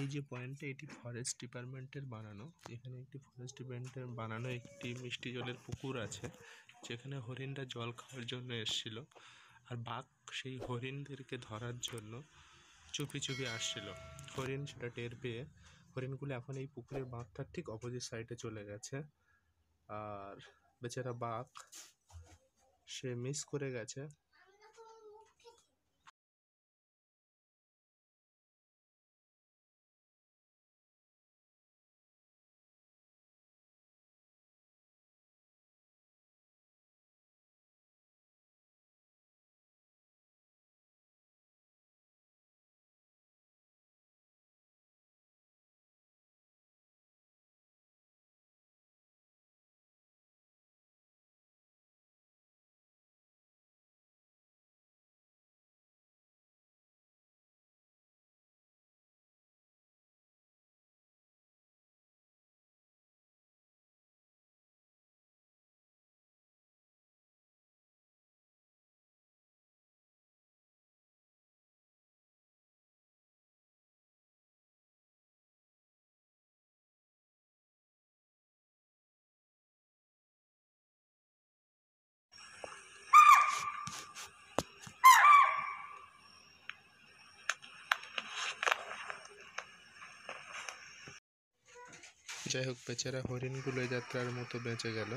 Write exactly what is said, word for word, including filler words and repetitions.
এই যে পয়েন্টটা এটি ফরেস্ট ডিপার্টমেন্টের বানানো। এখানে একটি ফরেস্ট ডিপার্টমেন্টের বানানো একটি মিষ্টি জলের পুকুর আছে, যেখানে হরিণরা জল খাওয়ার জন্য এসেছিল আর বাঘ সেই হরিণদেরকে ধরার জন্য চুপি চুপি আসছিল। হরিণ সেটা টের পেয়ে হরিণগুলো এখন এই পুকুরের বাঁধটার ঠিক অপোজিট সাইডে চলে গেছে, আর বেচারা বাঘ সে মিস করে গেছে। যাই হোক, বেচারা হরিণগুলো যাত্রার মতো বেঁচে গেল।